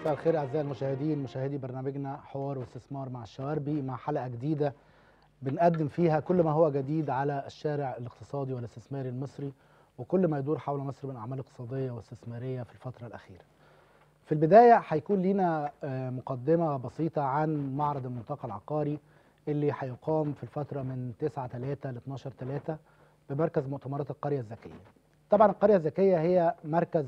مساء الخير اعزائي المشاهدين، مشاهدي برنامجنا حوار واستثمار مع الشواربي، مع حلقه جديده بنقدم فيها كل ما هو جديد على الشارع الاقتصادي والاستثماري المصري وكل ما يدور حول مصر من اعمال اقتصاديه واستثماريه في الفتره الاخيره. في البدايه هيكون لينا مقدمه بسيطه عن معرض الملتقى العقاري اللي هيقام في الفتره من 9/3 ل 12/3 بمركز مؤتمرات القريه الذكيه. طبعا القريه الذكيه هي مركز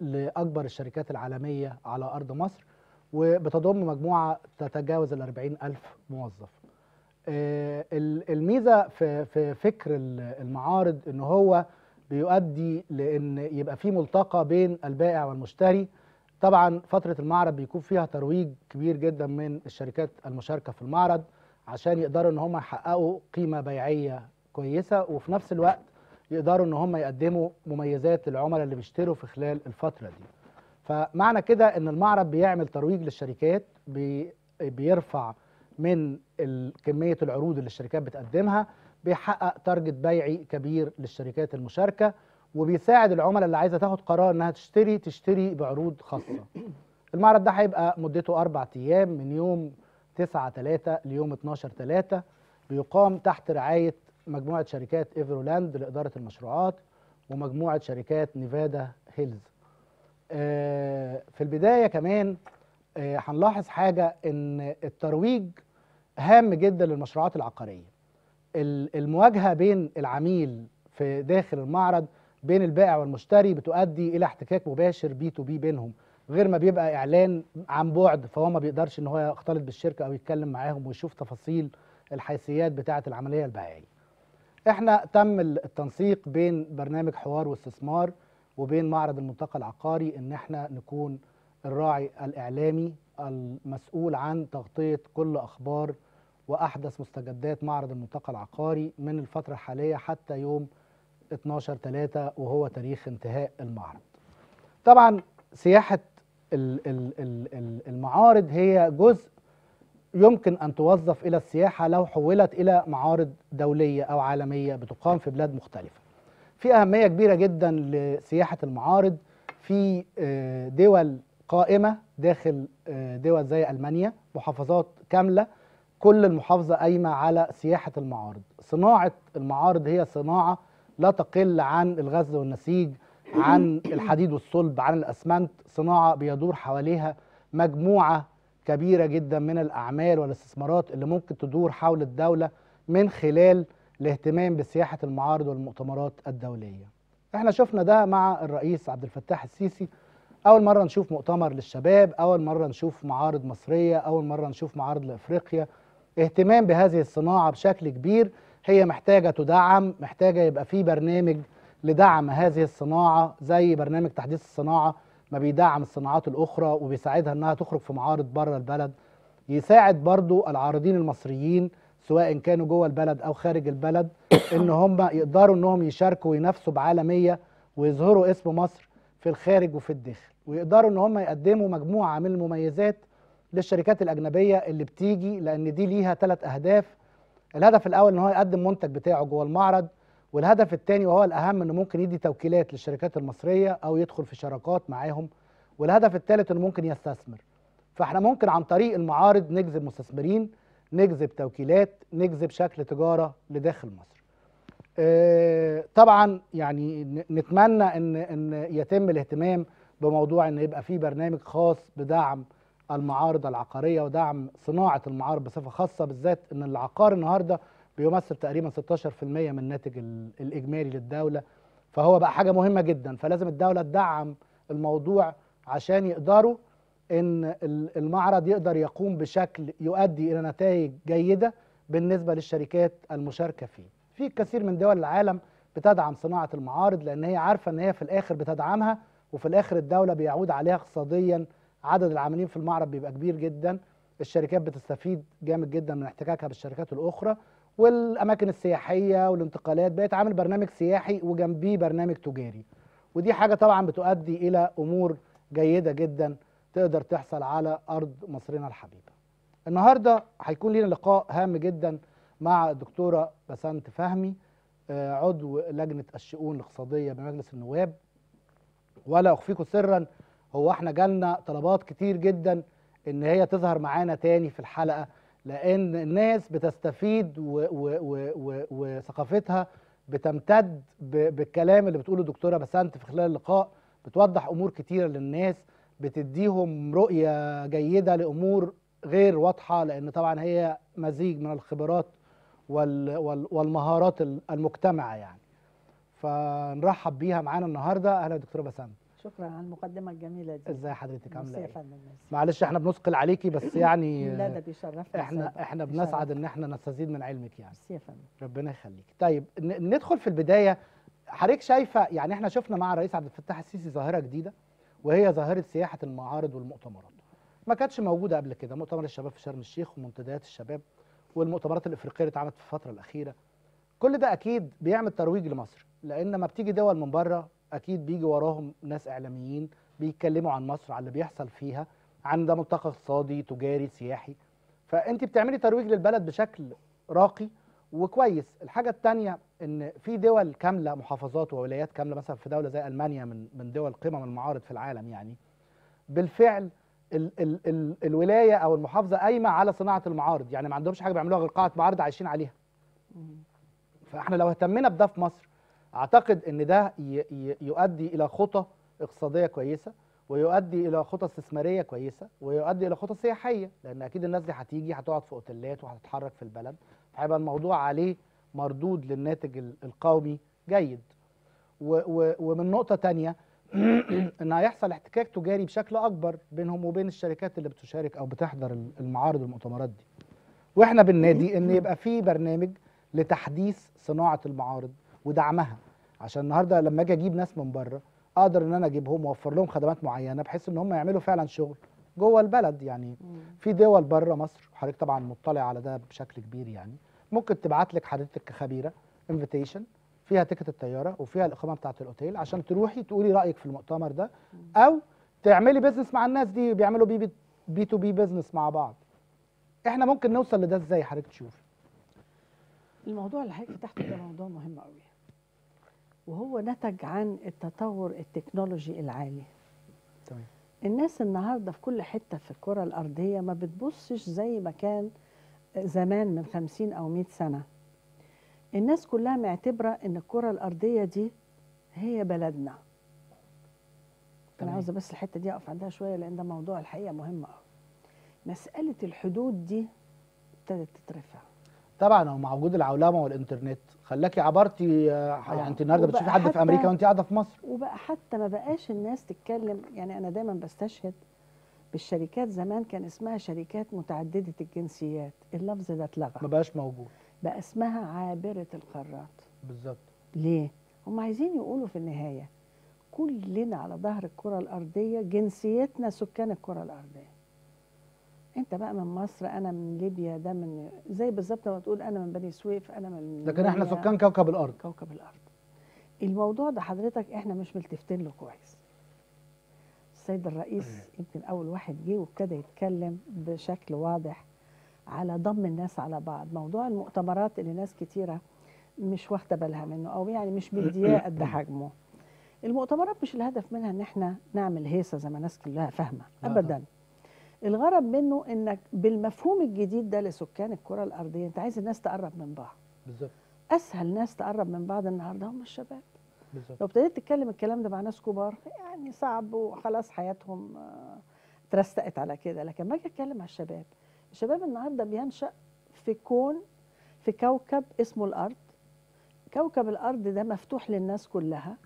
لأكبر الشركات العالمية على أرض مصر، وبتضم مجموعة تتجاوز 40,000 موظف. الميزة في فكر المعارض إن هو بيؤدي لأن يبقى في ملتقى بين البائع والمشتري. طبعا فترة المعرض بيكون فيها ترويج كبير جدا من الشركات المشاركة في المعرض عشان يقدروا إن هم يحققوا قيمة بيعية كويسة، وفي نفس الوقت يقدروا ان هم يقدموا مميزات للعملاء اللي بيشتروا في خلال الفتره دي. فمعنى كده ان المعرض بيعمل ترويج للشركات، بيرفع من كميه العروض اللي الشركات بتقدمها، بيحقق تارجت بيعي كبير للشركات المشاركه، وبيساعد العملاء اللي عايزه تاخد قرار انها تشتري بعروض خاصه. المعرض ده هيبقى مدته 4 ايام من يوم 9/3 ليوم 12/3، بيقام تحت رعايه مجموعة شركات إيفرولاند لإدارة المشروعات ومجموعة شركات نيفادا هيلز. في البداية كمان هنلاحظ حاجة، إن الترويج هام جدا للمشروعات العقارية. المواجهة بين العميل في داخل المعرض بين البائع والمشتري بتؤدي إلى احتكاك مباشر B2B بينهم، غير ما بيبقى إعلان عن بعد، فهو ما بيقدرش إن هو يختلط بالشركة أو يتكلم معاهم ويشوف تفاصيل الحيثيات بتاعة العملية البيعية. احنا تم التنسيق بين برنامج حوار واستثمار وبين معرض الملتقى العقاري ان احنا نكون الراعي الاعلامي المسؤول عن تغطية كل اخبار واحدث مستجدات معرض الملتقى العقاري من الفترة الحالية حتى يوم 12/3 وهو تاريخ انتهاء المعرض. طبعا سياحة المعارض هي جزء يمكن أن توظف إلى السياحة لو حولت إلى معارض دولية أو عالمية بتقام في بلاد مختلفة. في أهمية كبيرة جدا لسياحة المعارض في دول قائمة داخل دول زي ألمانيا، محافظات كاملة كل المحافظة قايمة على سياحة المعارض. صناعة المعارض هي صناعة لا تقل عن الغزل والنسيج، عن الحديد والصلب، عن الأسمنت، صناعة بيدور حواليها مجموعة كبيرة جدا من الأعمال والاستثمارات اللي ممكن تدور حول الدولة من خلال الاهتمام بسياحة المعارض والمؤتمرات الدولية. احنا شفنا ده مع الرئيس عبد الفتاح السيسي، أول مرة نشوف مؤتمر للشباب، أول مرة نشوف معارض مصرية، أول مرة نشوف معارض لأفريقيا. اهتمام بهذه الصناعة بشكل كبير، هي محتاجة تدعم، محتاجة يبقى في برنامج لدعم هذه الصناعة زي برنامج تحديث الصناعة ما بيدعم الصناعات الأخرى وبيساعدها أنها تخرج في معارض بره البلد، يساعد برضو العارضين المصريين سواء كانوا جوه البلد أو خارج البلد إن هم يقدروا أنهم يشاركوا وينافسوا بعالمية ويظهروا اسم مصر في الخارج وفي الداخل، ويقدروا أن هم يقدموا مجموعة من المميزات للشركات الأجنبية اللي بتيجي، لأن دي ليها 3 أهداف. الهدف الأول أن هو يقدم منتج بتاعه جوه المعرض، والهدف الثاني وهو الأهم أنه ممكن يدي توكيلات للشركات المصرية أو يدخل في شراكات معاهم، والهدف الثالث أنه ممكن يستثمر. فإحنا ممكن عن طريق المعارض نجذب مستثمرين، نجذب توكيلات، نجذب شكل تجارة لداخل مصر. طبعا يعني نتمنى إن يتم الاهتمام بموضوع أن يبقى في برنامج خاص بدعم المعارض العقارية ودعم صناعة المعارض بصفة خاصة، بالذات أن العقار النهاردة بيمثل تقريبا 16% من الناتج الإجمالي للدولة، فهو بقى حاجة مهمة جدا، فلازم الدولة تدعم الموضوع عشان يقدروا إن المعرض يقدر يقوم بشكل يؤدي إلى نتائج جيدة بالنسبة للشركات المشاركة فيه. في كثير من دول العالم بتدعم صناعة المعارض لأن هي عارفة إن هي في الآخر بتدعمها، وفي الآخر الدولة بيعود عليها اقتصاديا، عدد العاملين في المعرض بيبقى كبير جدا، الشركات بتستفيد جامد جدا من احتكاكها بالشركات الأخرى، والأماكن السياحية والانتقالات بقت عامل برنامج سياحي وجنبيه برنامج تجاري، ودي حاجة طبعا بتؤدي إلى أمور جيدة جدا تقدر تحصل على أرض مصرنا الحبيبة. النهاردة هيكون لنا لقاء هام جدا مع الدكتورة بسنت فهمي، عضو لجنة الشؤون الاقتصادية بمجلس النواب، ولا أخفيكم سرا هو احنا جالنا طلبات كتير جدا ان هي تظهر معانا تاني في الحلقه، لان الناس بتستفيد وثقافتها بتمتد بالكلام اللي بتقوله الدكتوره بسنت في خلال اللقاء، بتوضح امور كتيره للناس، بتديهم رؤيه جيده لامور غير واضحه، لان طبعا هي مزيج من الخبرات والمهارات المجتمعه يعني. فنرحب بيها معانا النهارده. اهلا دكتوره بسنت. شكرا على المقدمه الجميله دي. ازاي حضرتك، عامله ايه؟ معلش احنا بنثقل عليكي بس يعني لا ده بيشرفنا. احنا بنسعد ان احنا نستزيد من علمك يعني. ميرسي يا فندم. ربنا يخليكي. طيب ندخل في البدايه. حضرتك شايفه يعني احنا شفنا مع الرئيس عبد الفتاح السيسي ظاهره جديده، وهي ظاهره سياحه المعارض والمؤتمرات. ما كانتش موجوده قبل كده. مؤتمر الشباب في شرم الشيخ ومنتديات الشباب والمؤتمرات الافريقيه اللي اتعملت في الفتره الاخيره. كل ده اكيد بيعمل ترويج لمصر، لان ما بتيجي دول من بره اكيد بيجي وراهم ناس اعلاميين بيتكلموا عن مصر، على اللي بيحصل فيها، عن ده ملتقى اقتصادي تجاري سياحي. فانت بتعملي ترويج للبلد بشكل راقي وكويس. الحاجه الثانيه ان في دول كامله، محافظات وولايات كامله، مثلا في دوله زي المانيا من دول قمم المعارض في العالم يعني، بالفعل ال ال ال الولايه او المحافظه قايمه على صناعه المعارض، يعني ما عندهمش حاجه بيعملوها غير قاعه معارض عايشين عليها. فاحنا لو اهتمينا بده في مصر اعتقد ان ده يؤدي الى خطة اقتصادية كويسة، ويؤدي الى خطة استثمارية كويسة، ويؤدي الى خطة سياحية، لان اكيد الناس دي هتيجي هتقعد في اوتيلات وهتتحرك في البلد، فهيبقى الموضوع عليه مردود للناتج القومي جيد. ومن نقطة تانية ان هيحصل احتكاك تجاري بشكل اكبر بينهم وبين الشركات اللي بتشارك او بتحضر المعارض والمؤتمرات دي. واحنا بننادي ان يبقى في برنامج لتحديث صناعة المعارض ودعمها، عشان النهارده لما اجي اجيب ناس من بره اقدر ان انا اجيبهم واوفر لهم خدمات معينه بحيث ان هم يعملوا فعلا شغل جوه البلد يعني. في دول بره مصر، وحضرتك طبعا مطلع على ده بشكل كبير يعني، ممكن تبعت لك حضرتك كخبيره انفيتيشن فيها تيكت الطياره وفيها الاقامه بتاعه الاوتيل عشان تروحي تقولي رايك في المؤتمر ده، او تعملي بيزنس مع الناس دي، بيعملوا بي تو بي بيزنس مع بعض. احنا ممكن نوصل لده ازاي حضرتك تشوفي؟ الموضوع اللي حضرتك فتحته ده موضوع مهم قوي، وهو نتج عن التطور التكنولوجي العالي. تمام. الناس النهارده في كل حته في الكره الارضيه ما بتبصش زي ما كان زمان من 50 او 100 سنه. الناس كلها معتبره ان الكره الارضيه دي هي بلدنا. انا عاوزه بس الحته دي اقف عندها شويه، لان ده موضوع الحقيقه مهم قوي. مساله الحدود دي ابتدت تترفع. طبعا هو مع وجود العولمه والانترنت خلاكي عبرتي يعني. انت النهارده بتشوفي حد في امريكا وانت قاعده في مصر، وبقى حتى ما بقاش الناس تتكلم يعني. انا دايما بستشهد بالشركات، زمان كان اسمها شركات متعدده الجنسيات، اللفظ ده اتلغى ما بقاش موجود، بقى اسمها عابره القارات. بالظبط. ليه؟ هم عايزين يقولوا في النهايه كلنا على ظهر الكره الارضيه، جنسيتنا سكان الكره الارضيه. انت بقى من مصر، انا من ليبيا، ده من زي بالظبط لما تقول انا من بني سويف، انا من، لكن احنا سكان كوكب الارض. كوكب الارض. الموضوع ده حضرتك احنا مش ملتفتين له كويس. السيد الرئيس يمكن اول واحد جه وابتدى يتكلم بشكل واضح على ضم الناس على بعض، موضوع المؤتمرات اللي ناس كتيره مش واخده بالها منه، او يعني مش مدياه قد حجمه. المؤتمرات مش الهدف منها ان احنا نعمل هيصه زي ما الناس كلها فاهمه، ابدا. الغرض منه انك بالمفهوم الجديد ده لسكان الكره الارضيه، انت عايز الناس تقرب من بعض. بالظبط. اسهل ناس تقرب من بعض النهارده هم الشباب. بالظبط. لو ابتديت تتكلم الكلام ده مع ناس كبار يعني صعب، وخلاص حياتهم اترستقت على كده، لكن ما اجي اتكلم على الشباب. الشباب النهارده بينشأ في كون، في كوكب اسمه الارض. كوكب الارض ده مفتوح للناس كلها،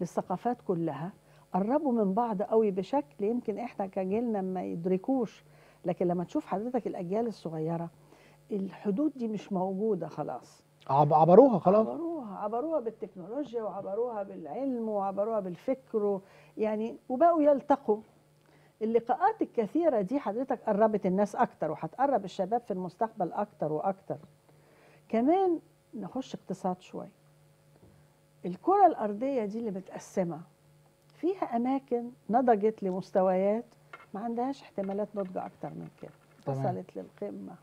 للثقافات كلها، قربوا من بعض قوي بشكل يمكن احنا كجيلنا ما يدركوش، لكن لما تشوف حضرتك الاجيال الصغيره الحدود دي مش موجوده خلاص. عبروها خلاص، عبروها بالتكنولوجيا، وعبروها بالعلم، وعبروها بالفكر يعني، وبقوا يلتقوا. اللقاءات الكثيره دي حضرتك قربت الناس اكتر، وهتقرب الشباب في المستقبل اكتر واكتر. كمان نخش اقتصاد شويه. الكره الارضيه دي اللي متقسمه فيها أماكن نضجت لمستويات ما عندهاش احتمالات نضج أكتر من كده، وصلت للقمة.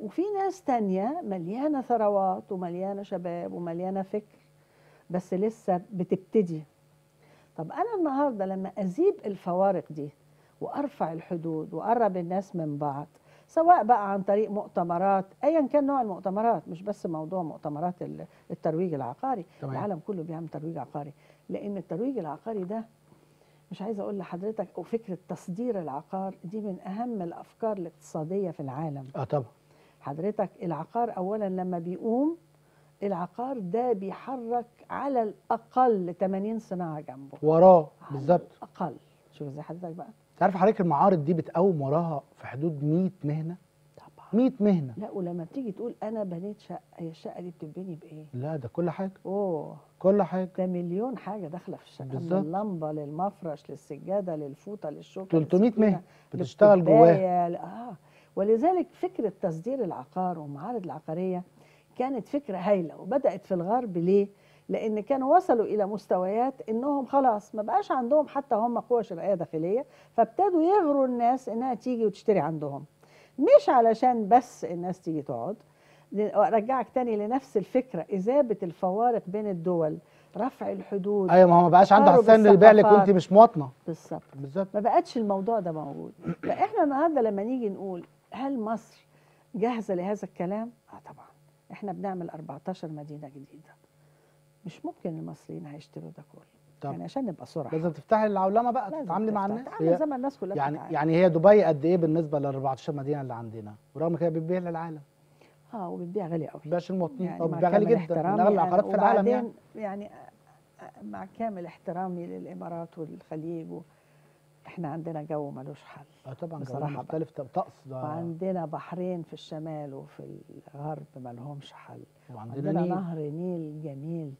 وفي ناس تانية مليانة ثروات ومليانة شباب ومليانة فكر، بس لسه بتبتدي. طب أنا النهاردة لما أزيب الفوارق دي وأرفع الحدود وأقرب الناس من بعض، سواء بقى عن طريق مؤتمرات، أيا كان نوع المؤتمرات، مش بس موضوع مؤتمرات الترويج العقاري، طبعا. العالم كله بيعمل ترويج عقاري، لأن الترويج العقاري ده مش عايزة أقول لحضرتك، وفكرة تصدير العقار دي من أهم الأفكار الاقتصادية في العالم. طبعا حضرتك العقار أولا لما بيقوم، العقار ده بيحرك على الأقل 80 صناعة جنبه وراه بالظبط. أقل شوف زي حضرتك بقى، تعرف حضرتك المعارض دي بتقوم وراها في حدود 100 مهنة. طبعا 100 مهنة. لا ولما بتيجي تقول أنا بنيت شقة، هي الشقة دي بتتبني بإيه؟ لا ده كل حاجة. أوه كل حاجة، ده مليون حاجة داخلة في الشقة، من اللمبة للمفرش للسجادة للفوطة للشوكة، 300 مهنة بتشتغل جواها. ولذلك فكرة تصدير العقار والمعارض العقارية كانت فكرة هايلة، وبدأت في الغرب ليه؟ لأن كانوا وصلوا إلى مستويات إنهم خلاص ما بقاش عندهم حتى هم قوة شرائية داخلية، فابتدوا يغروا الناس إنها تيجي وتشتري عندهم، مش علشان بس الناس تيجي تقعد. أرجعك تاني لنفس الفكرة، إذابة الفوارق بين الدول، رفع الحدود. أيوة، ما هو ما بقاش عنده حسن البيع لك وأنت مش مواطنة. بالظبط بالظبط، ما بقتش الموضوع ده موجود. فإحنا النهارده لما نيجي نقول هل مصر جاهزة لهذا الكلام؟ طبعا. احنا بنعمل 14 مدينه جديده، مش ممكن المصريين هيشتروا ده كله. طب يعني عشان نبقى صراحه لازم تفتحي العولمه بقى، تتعاملي مع الناس، تتعاملي زي ما الناس كلها يعني بتتعامل. يعني هي دبي قد ايه بالنسبه لل 14 مدينه اللي عندنا؟ ورغم كده بتبيع للعالم. وبتبيع غالي قوي، بتبيعش المواطنين يعني، بتبيع غالي جدا، من اغلى العقارات في العالم يعني. يعني مع كامل احترامي للامارات والخليج احنا عندنا جو ملوش حل. طبعا جو مختلف طقس ده، وعندنا بحرين في الشمال وفي الغرب مالهمش حل، وعندنا نهر نيل جميل،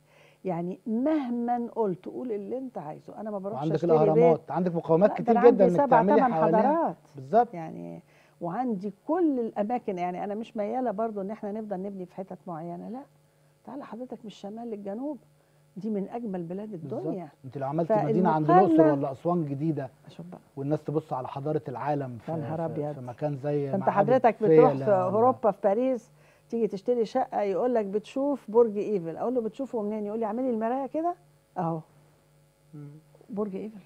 يعني مهما قلت قول اللي انت عايزه، انا ما بروحش اشتري بيت. وعندك الاهرامات، عندك مقاومات كتير جدا انك تعملي حضارات. بالظبط يعني، وعندي كل الاماكن. يعني انا مش مياله برضو ان احنا نفضل نبني في حتت معينه، لا تعالى حضرتك من الشمال للجنوب، دي من اجمل بلاد الدنيا. انت لو عملت مدينه عند الاقصر ولا اسوان جديده والناس تبص على حضاره العالم في مكان زي انت حضرتك بتروح في اوروبا في باريس، تيجي تشتري شقه يقول لك بتشوف برج ايفل، اقول له بتشوفه منين؟ يقول لي اعملي المرايه كده اهو برج ايفل.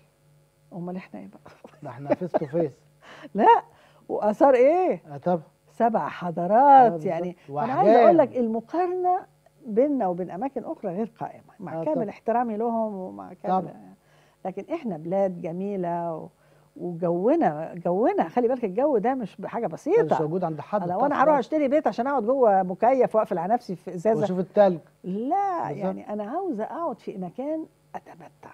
امال احنا ايه بقى؟ ده احنا فيس تو فيس. لا واثار ايه؟ طبعا 7 حضارات يعني. انا عايز اقول لك المقارنه بيننا وبين اماكن اخرى غير قائمه، مع كامل احترامي لهم ومع كامل يعني. لكن احنا بلاد جميله وجونا خلي بالك الجو ده مش حاجه بسيطه، مش موجود عند حد. لو انا هروح اشتري بيت عشان اقعد جوه مكيف واقفل على نفسي في ازازه واشوف التلج، لا بالزبط. يعني انا عاوزه اقعد في مكان اتمتع.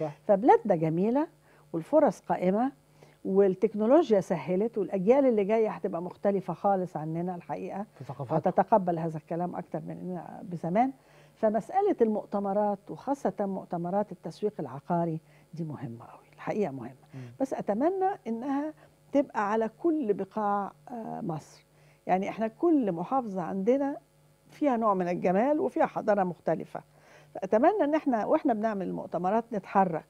صح. فبلادنا جميله والفرص قائمه والتكنولوجيا سهلت، والاجيال اللي جايه هتبقى مختلفه خالص عننا الحقيقه، هتتقبل هذا الكلام اكتر مننا بزمان. فمساله المؤتمرات وخاصه مؤتمرات التسويق العقاري دي مهمه قوي الحقيقه، مهمه. بس اتمنى انها تبقى على كل بقاع مصر، يعني احنا كل محافظه عندنا فيها نوع من الجمال وفيها حضاره مختلفه، فاتمنى ان احنا واحنا بنعمل المؤتمرات نتحرك،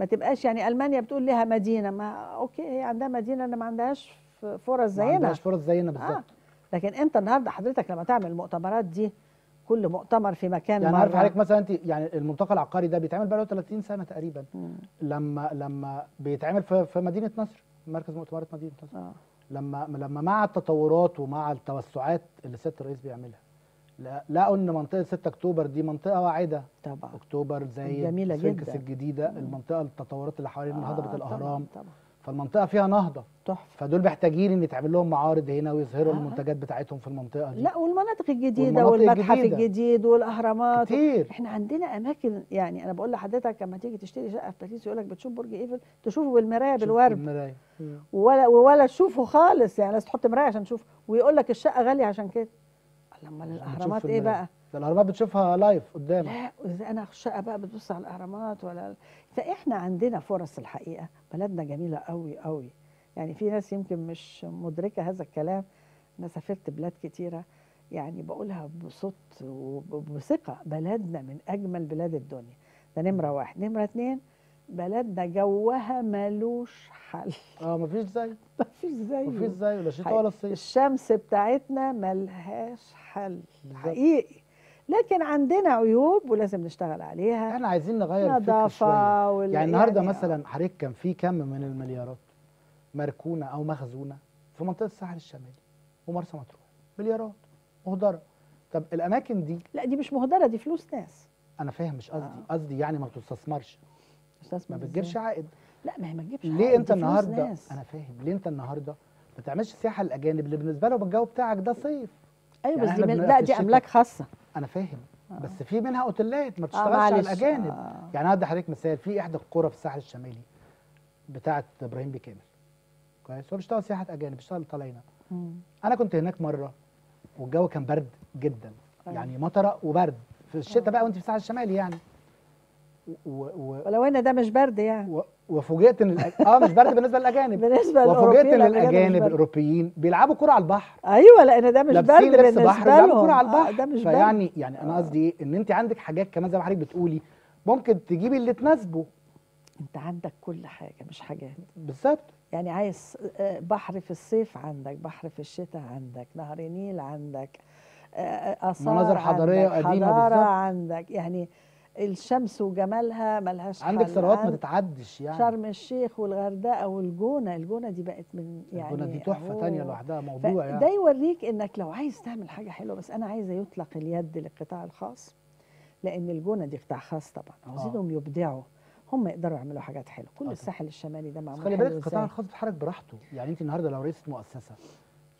ما تبقاش يعني المانيا بتقول لها مدينه، ما اوكي هي عندها مدينه، انا ما عندهاش فرص زينا، ما عندهاش فرص زينا بالظبط. لكن انت النهارده حضرتك لما تعمل المؤتمرات دي، كل مؤتمر في مكان يعني. عارف حضرتك مثلا انت يعني الملتقى العقاري ده بيتعمل بقى له 30 سنه تقريبا، لما بيتعمل في مدينه نصر، مركز مؤتمرات مدينه نصر، لما مع التطورات ومع التوسعات اللي سياده الرئيس بيعملها، لقوا ان منطقه 6 اكتوبر دي منطقه واعده. طبعا اكتوبر زي السفنكس الجديده، المنطقه التطورات اللي حوالين هضبه الاهرام، طبعا فالمنطقه فيها نهضه تحفه، فدول محتاجين ان يتعمل لهم معارض هنا ويظهروا المنتجات بتاعتهم في المنطقه دي. لا والمناطق الجديده والمتحف الجديد والاهرامات كتير. احنا عندنا اماكن، يعني انا بقول لحضرتك لما تيجي تشتري شقه في باريس يقول لك بتشوف برج ايفل، تشوفه بالمرايه بالورد، ولا تشوفه خالص يعني، لازم تحط مرايه عشان تشوفه، ويقول لك الشقه غاليه عشان كده. لما الاهرامات ايه بقى؟ الاهرامات بتشوفها لايف قدامك. لا اذا انا الشقه بقى بتبص على الاهرامات ولا. فاحنا عندنا فرص الحقيقه، بلدنا جميله قوي قوي يعني. في ناس يمكن مش مدركه هذا الكلام، انا سافرت بلاد كتيره يعني، بقولها بصوت وبثقه، بلدنا من اجمل بلاد الدنيا، ده نمره واحد. نمره اتنين، بلدنا جوها ملوش حل. مفيش زي مفيش زي ولا شتاء ولا صيف. الشمس بتاعتنا ملهاش حل حقيقي، لكن عندنا عيوب ولازم نشتغل عليها. احنا عايزين نغير الفكر شويه. يعني النهارده مثلا حضرتك كان في كم من المليارات مركونه او مخزونه في منطقه الساحل الشمالي ومرسى مطروح، مليارات مهدره. طب الاماكن دي، لا دي مش مهدره، دي فلوس ناس. انا فاهم، مش قصدي قصدي يعني ما بتستثمرش، ما بتجيبش عائد. لا ما هي ما تجيبش عائد. ليه انت النهارده، انا فاهم، ليه انت النهارده ما تعملش سياحه للاجانب اللي بالنسبه لهم الجو بتاعك ده صيف؟ ايوه يعني بس دي لا دي املاك خاصه. انا فاهم بس في منها اوتيلات ما بتشتغلش على الاجانب. يعني هدي حضرتك مثال، في احدى القرى في الساحل الشمالي بتاعه ابراهيم بكامل، كويس، هو بيشتغل سياحه اجانب، بيشتغل طالعينه. انا كنت هناك مره والجو كان برد جدا، يعني مطره وبرد في الشتاء بقى وانت في الساحل الشمالي يعني، ولو ان ده مش برد يعني. وفوجئت ان مش برد بالنسبه للاجانب، بالنسبه وفوجئت ان الاجانب الاوروبيين بيلعبوا كره على البحر. ايوه، لان ده مش برد بالنسبه لهم، بيلعبوا كره على البحر. ده مش برد. يعني انا قصدي ايه، ان انت عندك حاجات كمان زي ما حضرتك بتقولي ممكن تجيبي اللي تناسبه. انت عندك كل حاجه، مش حاجات بالظبط. يعني عايز بحر في الصيف عندك، بحر في الشتاء عندك، نهر النيل عندك، اثار، مناظر حضاريه قديمه، حضاره عندك، يعني الشمس وجمالها ملهاش حل. عندك ثروات ما تتعدش يعني، شرم الشيخ والغردقه والجونه. الجونه دي بقت من يعني، الجونه دي تحفه ثانيه لوحدها، موضوع يعني. ده يوريك انك لو عايز تعمل حاجه حلوه، بس انا عايزه يطلق اليد للقطاع الخاص، لان الجونه دي قطاع خاص طبعا، عاوزينهم يبدعوا، هم يقدروا يعملوا حاجات حلوه. كل الساحل الشمالي ده معمول. خلي بالك القطاع الخاص بيتحرك براحته، يعني انت النهارده لو رئيس مؤسسه،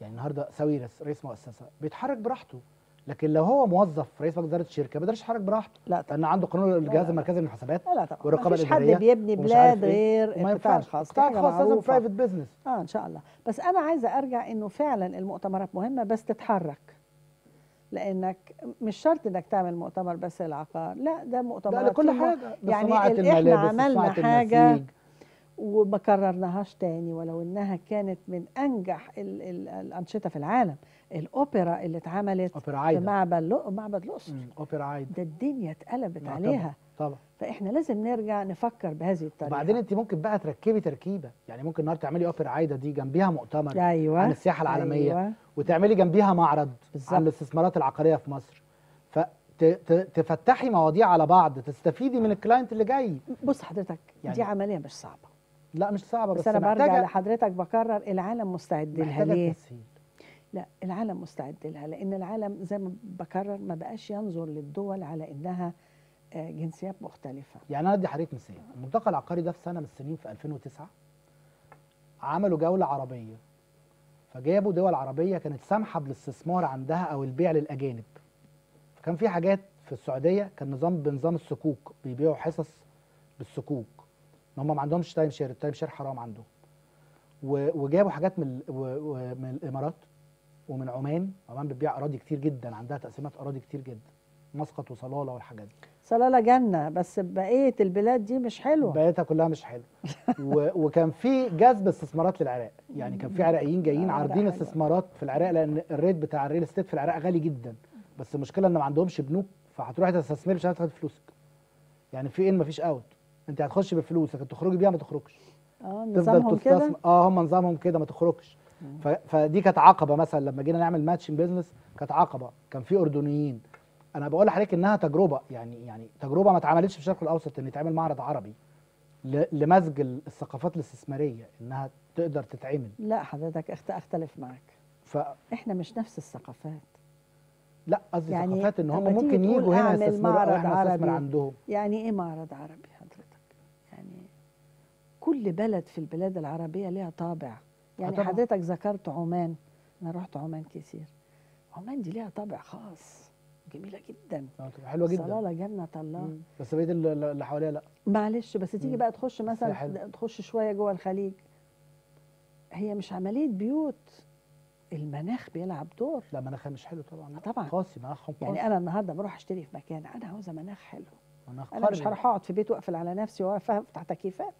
يعني النهارده ساويرس رئيس مؤسسه بيتحرك براحته، لكن لو هو موظف رئيس مجلس اداره شركه ما يقدرش يتحرك براحته، لان عنده قانون الجهاز المركزي للمحاسبات والرقابه الاداريه. مفيش حد بيبني بلاد غير القطاع الخاص. القطاع الخاص لازم برايفت بزنس. ان شاء الله. بس انا عايزه ارجع انه فعلا المؤتمرات مهمه، بس تتحرك، لانك مش شرط انك تعمل مؤتمر بس للعقار، لا ده مؤتمرات، لا لكل حاجه، يعني احنا عملنا حاجه وما كررناهاش تاني، ولو انها كانت من انجح الانشطه في العالم. الاوبرا اللي اتعملت في معبد الاقصر، اوبرا عايده، ده الدنيا اتقلبت عليها طبعا. فاحنا لازم نرجع نفكر بهذه الطريقه. وبعدين انت ممكن بقى تركبي تركيبه، يعني ممكن النهارده تعملي اوبرا عايده دي جنبيها مؤتمر عن السياحه العالميه، وتعملي جنبيها معرض عن الاستثمارات العقاريه في مصر، فتفتحي مواضيع على بعض، تستفيدي من الكلاينت اللي جاي. بص حضرتك يعني دي عمليه مش صعبه. لا مش صعبه، بس انا برجع لحضرتك بكرر، العالم مستعد لها. ليه؟ لا العالم مستعد لها، لان العالم زي ما بكرر ما بقاش ينظر للدول على انها جنسيات مختلفه. يعني انا ادي حضرتك مثال، الملتقى العقاري ده في سنه من السنين في 2009 عملوا جوله عربيه، فجابوا دول عربيه كانت سامحه بالاستثمار عندها او البيع للاجانب. فكان في حاجات في السعوديه كان نظام بنظام السكوك، بيبيعوا حصص بالسكوك، ان هم ما عندهمش تايم شير، التايم شير حرام عندهم. وجابوا حاجات من الامارات ومن عمان. عمان بتبيع اراضي كتير جدا، عندها تقسيمات اراضي كتير جدا، مسقط وصلاله والحاجات دي. صلاله جنه، بس بقيه البلاد دي مش حلوه، بقيتها كلها مش حلوه. وكان في جذب استثمارات للعراق، يعني كان في عراقيين جايين عارضين استثمارات في العراق، لان الريت بتاع الريل استيت في العراق غالي جدا، بس المشكله ان ما عندهمش بنوك، فهتروحي تستثمري مش هتاخدي فلوسك. يعني في ان مفيش اوت، انت هتخشي بفلوسك، هتخرجي بيها ما تخرجش. نظامهم كده. هم نظامهم كده ما تخرجش. فدي كانت عقبه. مثلا لما جينا نعمل ماتشنج بيزنس كانت عقبه، كان في اردنيين. انا بقول لحضرتك انها تجربه، يعني تجربه ما اتعملتش في الشرق الاوسط، ان يتعمل معرض عربي لمزج الثقافات الاستثماريه، انها تقدر تتعمل. لا حضرتك اختلف معاك، احنا مش نفس الثقافات. لا قصدي يعني ثقافات ان هم ممكن يجوا هنا يستثمروا، احنا نستثمر عندهم. يعني ايه معرض عربي حضرتك؟ يعني كل بلد في البلاد العربيه ليها طابع. يعني حضرتك ذكرت عمان، انا رحت عمان كتير. عمان دي ليها طابع خاص، جميله جدا، حلوه جدا، صلاله جنه الله. بس بقيه اللي حواليها لا، معلش. بس تيجي بقى تخش مثلا، تخش شويه جوه الخليج، هي مش عمليه بيوت، المناخ بيلعب دور. لا مناخها مش حلو طبعا، طبعا قاسي، مناخهم قاسي. يعني انا النهارده بروح اشتري في مكان، انا عاوزه مناخ حلو، مناخ قري. انا مش هروح اقعد في بيت واقفل على نفسي واقف تحت تكييفات.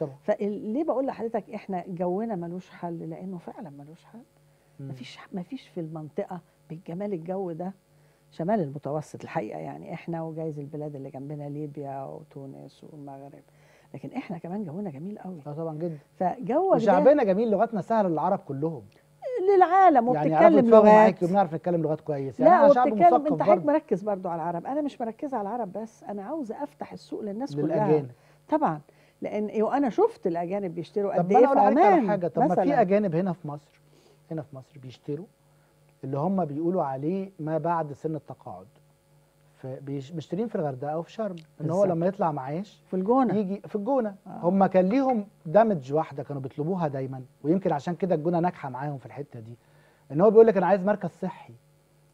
طبعا. فليه بقول لحضرتك احنا جونا ملوش حل؟ لانه فعلا ملوش حل. مفيش في المنطقه بالجمال، الجو ده شمال المتوسط الحقيقه، يعني احنا وجايز البلاد اللي جنبنا ليبيا وتونس والمغرب، لكن احنا كمان جونا جميل قوي. طبعا جدا. فجو وشعبنا جميل، لغتنا سهله للعرب كلهم. كل العالم وبتتكلم لغات. يعني معاكي وبنعرف نتكلم لغات كويس. يعني لا وبتتكلم، انت حضرتك مركز برضو على العرب، انا مش مركزه على العرب بس، انا عاوزه افتح السوق للناس كلها طبعا، لان وانا شفت الاجانب بيشتروا قد ايه في عمان. طب ما في اجانب هنا في مصر، هنا في مصر بيشتروا اللي هم بيقولوا عليه ما بعد سن التقاعد، مشترين في الغردقه وفي شرم، ان هو لما يطلع معاش في الجونه يجي في الجونه. هم كان ليهم دمج واحده كانوا بيطلبوها دايما، ويمكن عشان كده الجونه ناجحه معاهم في الحته دي، ان هو بيقول لك انا عايز مركز صحي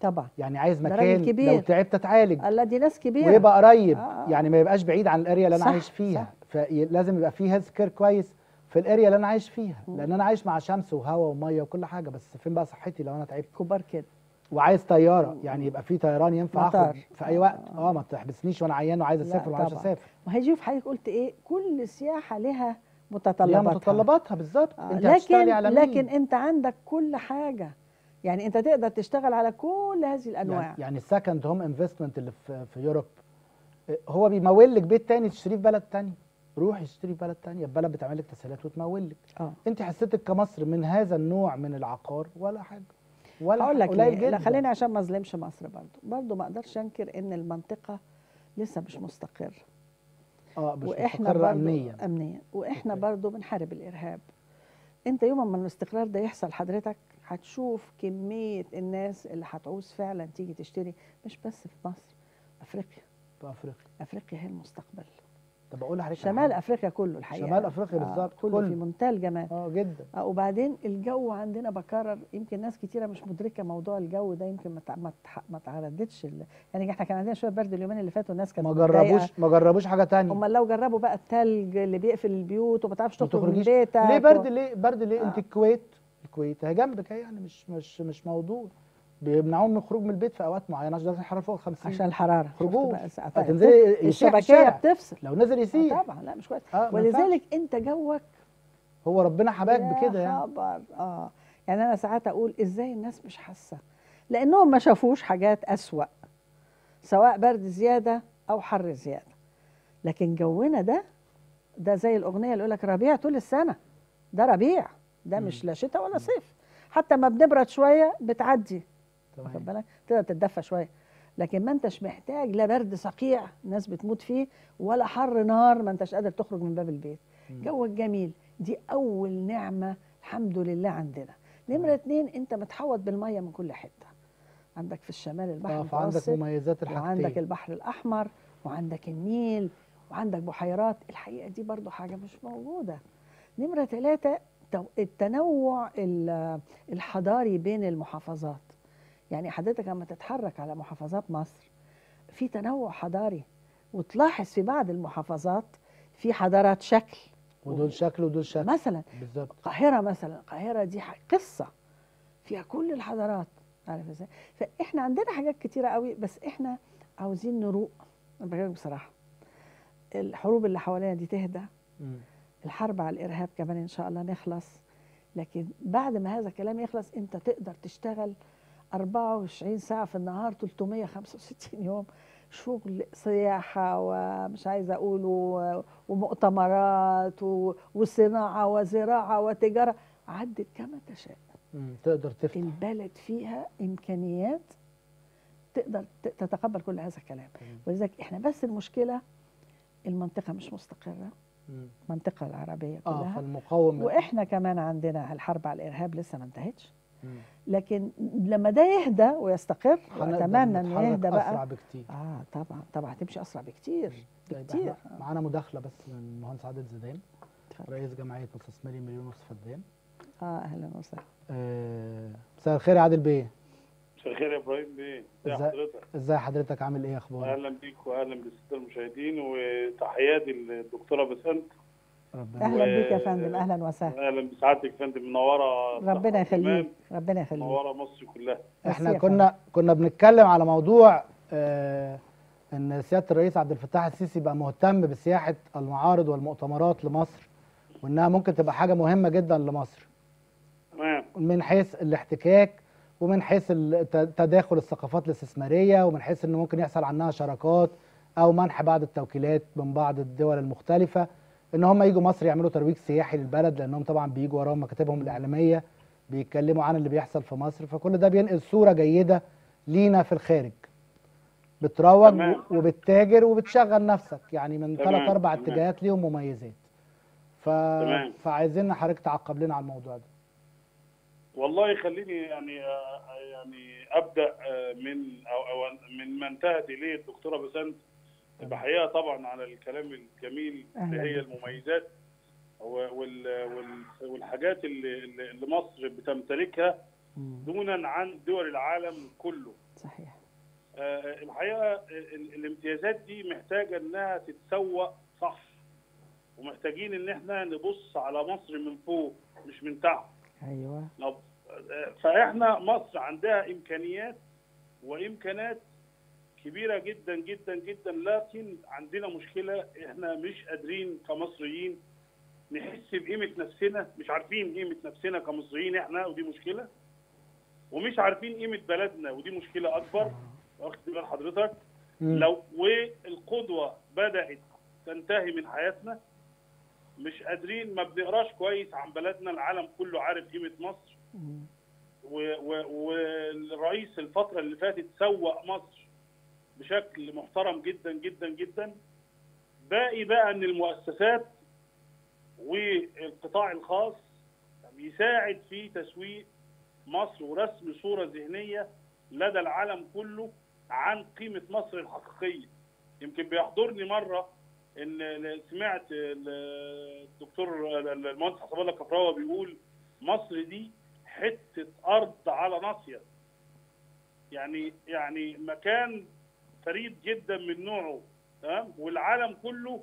طبعا، يعني عايز مكان لو تعبت اتعالج. الله، دي ناس كبيره ويبقى قريب يعني ما يبقاش بعيد عن الاريا اللي انا عايش فيها، فلازم يبقى فيه هيلث كير كويس في الاريا اللي انا عايش فيها، لان انا عايش مع شمس وهواء وميه وكل حاجه، بس فين بقى صحتي لو انا تعبت؟ كبار كده وعايز طياره، يعني يبقى في طيران ينفع اخد في اي وقت، ما تحبسنيش وانا عيان وعايز اسافر وعايز اسافر. ما هي شوف حضرتك قلت ايه، كل سياحه لها متطلباتها بالظبط. انت هتشتغلي على مين؟ لكن انت عندك كل حاجه، يعني انت تقدر تشتغل على كل هذه الانواع. يعني السكند هوم انفستمنت اللي في يوروب، هو بيمول لك بيت تاني تشتريه في بلد تاني، روحي اشتري في بلد تانيه، البلد بتعمل لك تسهيلات وتمول لك. انت حسيتك كمصر من هذا النوع من العقار ولا حاجه؟ هقول لك لا، خليني عشان ما اظلمش مصر برضو ما اقدرش انكر ان المنطقه لسه مش مستقره. مش مستقره امنيا، واحنا برضو بنحارب الارهاب. انت يوم ما الاستقرار ده يحصل حضرتك هتشوف كميه الناس اللي هتعوز فعلا تيجي تشتري، مش بس في مصر، افريقيا. افريقيا هي المستقبل. طب اقول لحضرتك شمال افريقيا كله الحقيقه، شمال افريقيا بالظبط كله في منتهى الجمال جدا. وبعدين الجو عندنا، بكرر يمكن ناس كتيره مش مدركه موضوع الجو ده، يمكن ما تعرضتش يعني احنا كان عندنا شويه برد اليومين اللي فاتوا، الناس كانت ما جربوش حاجه ثانيه. امال لو جربوا بقى الثلج اللي بيقفل البيوت وما تعرفش تخرج من بيتك. ليه برد؟ ليه برد؟ ليه؟ انت الكويت هي جنبك، هي يعني مش موضوع، بيمنعوهم من الخروج من البيت في اوقات معينه عشان درجه الحراره فوق 50 عشان الحراره. خروجوا هتنزلي الشبكيه بتفصل، لو نزل يسيح طبعا لا مش كويس. ولذلك انت جوك هو ربنا حباك بكده يعني. خبر يعني انا ساعات اقول ازاي الناس مش حاسه، لانهم ما شافوش حاجات اسوأ، سواء برد زياده او حر زياده. لكن جونا ده زي الاغنيه اللي يقول لك ربيع طول السنه، ده ربيع، ده مش لا شتاء ولا صيف، حتى ما بنبرد شويه بتعدي، واخد بالك؟ تقدر تتدفى شويه، لكن ما انتش محتاج لا برد صقيع ناس بتموت فيه ولا حر نار ما انتش قادر تخرج من باب البيت. جوك جميل، دي اول نعمه الحمد لله عندنا. نمره 2، انت متحوط بالميه من كل حته، عندك في الشمال البحر المتوسط، عندك مميزات الحاجتين، وعندك البحر الاحمر وعندك النيل وعندك بحيرات، الحقيقه دي برضو حاجه مش موجوده. نمره 3، التنوع الحضاري بين المحافظات، يعني حضرتك لما تتحرك على محافظات مصر في تنوع حضاري، وتلاحظ في بعض المحافظات في حضارات شكل ودول شكل ودول شكل مثلا بالظبط. القاهرة مثلا، القاهرة دي قصة فيها كل الحضارات، عارف ازاي؟ فاحنا عندنا حاجات كتيرة قوي، بس احنا عاوزين نروق. انا بكلمك بصراحة، الحروب اللي حوالينا دي تهدى، الحرب على الارهاب كمان ان شاء الله نخلص، لكن بعد ما هذا الكلام يخلص انت تقدر تشتغل 24 ساعة في النهار، 365 يوم شغل، سياحة ومش عايزة أقوله، ومؤتمرات وصناعة وزراعة وتجارة، عدد كما تشاء. تقدر تفتح البلد فيها إمكانيات تقدر تتقبل كل هذا الكلام. ولذلك إحنا بس المشكلة المنطقة مش مستقرة، المنطقة العربية كلها فالمقاومة، وإحنا كمان عندنا الحرب على الإرهاب لسه ما انتهتش. لكن لما ده يهدى ويستقر، واتمنى انه يهدى بقى اسرع بكتير. طبعا طبعا هتمشي اسرع بكتير بكتير. معانا مداخله بس من المهندس عادل زيدان، رئيس جمعيه مستثمري مليون ونص فدان. اهلا وسهلا. مساء الخير يا عادل بيه. مساء الخير يا ابراهيم بيه، ازي حضرتك؟ ازي حضرتك، عامل ايه، اخبارك؟ اهلا بيك واهلا بالساده المشاهدين، وتحياتي للدكتوره بسنت. اهلا بيك يا فندم، اهلا وسهلا. اهلا بسعادتك يا فندم، منوره. ربنا يخليك، ربنا يخليك، منوره مصر كلها. احنا كنا بنتكلم على موضوع ان سياده الرئيس عبد الفتاح السيسي بقى مهتم بسياحه المعارض والمؤتمرات لمصر، وانها ممكن تبقى حاجه مهمه جدا لمصر. تمام. من حيث الاحتكاك، ومن حيث تداخل الثقافات الاستثماريه، ومن حيث انه ممكن يحصل عنها شراكات او منح بعض التوكيلات من بعض الدول المختلفه، ان هم يجوا مصر يعملوا ترويج سياحي للبلد، لانهم طبعا بيجوا وراهم مكاتبهم الاعلاميه بيتكلموا عن اللي بيحصل في مصر، فكل ده بينقل صورة جيدة لينا في الخارج. بتروج وبتتاجر وبتشغل نفسك، يعني من 3-4 اتجاهات ليهم مميزات. فعايزين حضرتك تعقب لنا على الموضوع ده. والله خليني يعني ابدا من من ما انتهت اليه الدكتوره بسنت. بحقيقه طبعا على الكلام الجميل اللي هي المميزات والحاجات اللي مصر بتمتلكها دونا عن دول العالم كله. صحيح. الحقيقه الامتيازات دي محتاجه انها تتسوق صح، ومحتاجين ان احنا نبص على مصر من فوق مش من تحت. ايوه. فاحنا مصر عندها امكانيات وامكانات كبيره جدا جدا جدا، لكن عندنا مشكله احنا مش قادرين كمصريين نحس بقيمه نفسنا، مش عارفين قيمه نفسنا كمصريين احنا، ودي مشكله. ومش عارفين قيمه بلدنا، ودي مشكله اكبر. واخد بال حضرتك؟ لو والقدوه بدات تنتهي من حياتنا، مش قادرين، ما بنقراش كويس عن بلدنا، العالم كله عارف قيمه مصر. والرئيس الفتره اللي فاتت سوق مصر بشكل محترم جدا جدا جدا. باقي بقى ان المؤسسات والقطاع الخاص بيساعد في تسويق مصر ورسم صوره ذهنيه لدى العالم كله عن قيمه مصر الحقيقيه. يمكن بيحضرني مره ان سمعت الدكتور المهندس حسب الله كفراوه بيقول مصر دي حته ارض على ناصيه، يعني مكان فريد جدا من نوعه، تمام، والعالم كله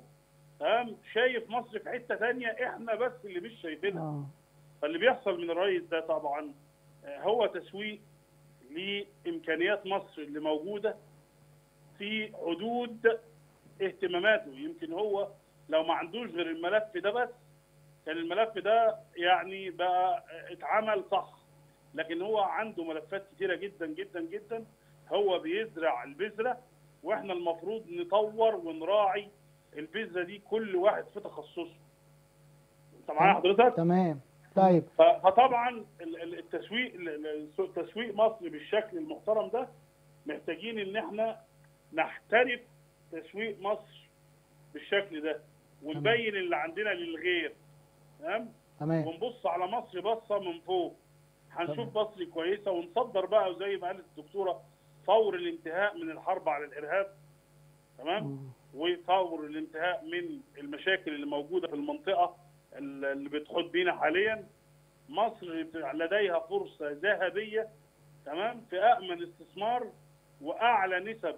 تمام شايف مصر في حته ثانيه، احنا بس اللي مش شايفينها. فاللي بيحصل من الرئيس ده طبعا هو تسويق لامكانيات مصر اللي موجوده في حدود اهتماماته. يمكن هو لو ما عندوش غير الملف ده بس، كان الملف ده يعني بقى اتعمل صح، لكن هو عنده ملفات كتيره جدا جدا جدا. هو بيزرع البذره، واحنا المفروض نطور ونراعي البذره دي، كل واحد في تخصصه. انت معايا حضرتك؟ تمام. طيب، فطبعا التسويق مصر بالشكل المحترم ده محتاجين ان احنا نحترف تسويق مصر بالشكل ده، ونبين اللي عندنا للغير. تمام؟ تمام. ونبص على مصر بصه من فوق، هنشوف مصر كويسه، ونصدر بقى زي ما قالت الدكتوره فور الانتهاء من الحرب على الارهاب، تمام؟ وفور الانتهاء من المشاكل اللي موجوده في المنطقه اللي بتحط بينا حاليا. مصر لديها فرصه ذهبيه، تمام، في امن استثمار واعلى نسب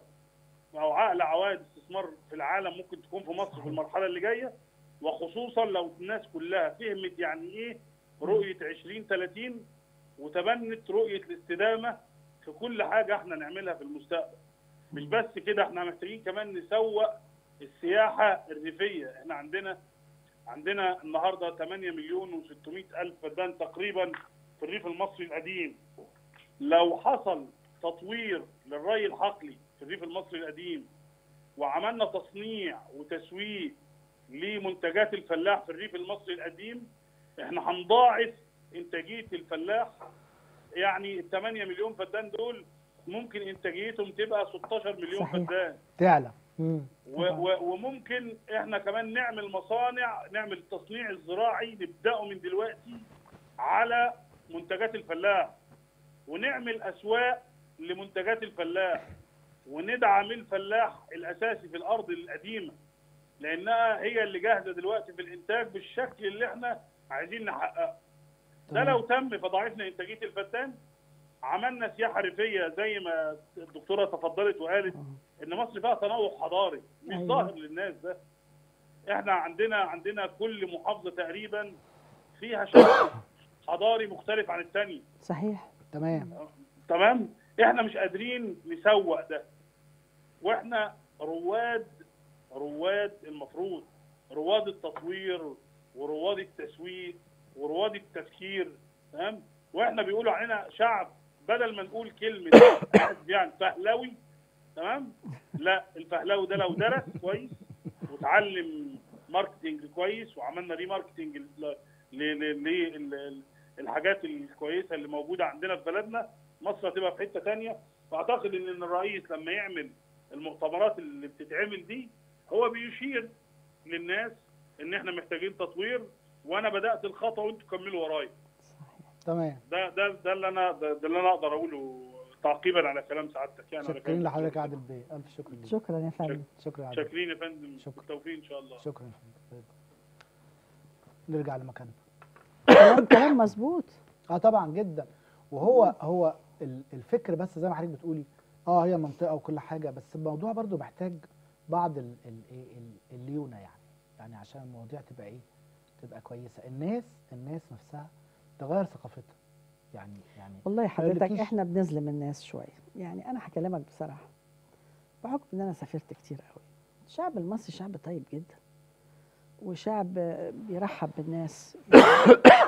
أو أعلى عوائد استثمار في العالم ممكن تكون في مصر في المرحلة اللي جاية، وخصوصا لو الناس كلها فهمت يعني إيه رؤية 2030 وتبنت رؤية الاستدامة في كل حاجة إحنا نعملها في المستقبل. مش بس كده، إحنا محتاجين كمان نسوق السياحة الريفية. إحنا عندنا النهاردة 8,600,000 فدان تقريبا في الريف المصري القديم. لو حصل تطوير للري الحقلي في الريف المصري القديم، وعملنا تصنيع وتسويق لمنتجات الفلاح في الريف المصري القديم، احنا هنضاعف انتاجيه الفلاح. يعني ال 8 مليون فدان دول ممكن انتاجيتهم تبقى 16 مليون فدان، تعلى. وممكن احنا كمان نعمل مصانع، نعمل التصنيع الزراعي، نبداه من دلوقتي على منتجات الفلاح، ونعمل اسواق لمنتجات الفلاح، وندعم الفلاح الاساسي في الارض القديمه، لانها هي اللي جاهزه دلوقتي في الانتاج بالشكل اللي احنا عايزين نحققه. ده لو تم فضاعفنا انتاجيه الفدان، عملنا سياحه ريفيه زي ما الدكتوره تفضلت وقالت ان مصر فيها تنوع حضاري مش ظاهر للناس. ده احنا عندنا كل محافظه تقريبا فيها شكل حضاري مختلف عن الثاني. صحيح. تمام. احنا مش قادرين نسوق ده، واحنا رواد المفروض رواد التطوير ورواد التسويق ورواد التفكير، تمام. واحنا بيقولوا علينا شعب، بدل ما نقول كلمه يعني فهلوي، تمام، لا، الفهلوي ده لو درس كويس وتعلم ماركتنج كويس، وعملنا ريماركتنج الحاجات الكويسه اللي موجوده عندنا في بلدنا، مصر هتبقى في حته ثانيه. فاعتقد ان الرئيس لما يعمل المؤتمرات اللي بتتعمل دي هو بيشير للناس ان احنا محتاجين تطوير، وانا بدات الخطوه وانتم كملوا ورايا. تمام. ده اللي انا اقدر اقوله تعقيبا على كلام سعادتك. يعني شكرا لحضرتك يا عادل بيه، الف شكر ليك. شكرا يا فندم. شكرا يا عادل. شاكرين يا فندم، بالتوفيق ان شاء الله. شكرا يا فندم. نرجع لمكاننا. كلام مظبوط. طبعا جدا. وهو هو الفكر، بس زي ما حضرتك بتقولي هي منطقه وكل حاجه، بس الموضوع برضو محتاج بعض الليونه يعني عشان المواضيع تبقى ايه؟ تبقى كويسه. الناس نفسها تغير ثقافتها. يعني والله حضرتك احنا بنظلم الناس شويه. يعني انا هكلمك بصراحه، بحكم ان انا سافرت كتير قوي. الشعب المصري شعب طيب جدا، وشعب بيرحب بالناس.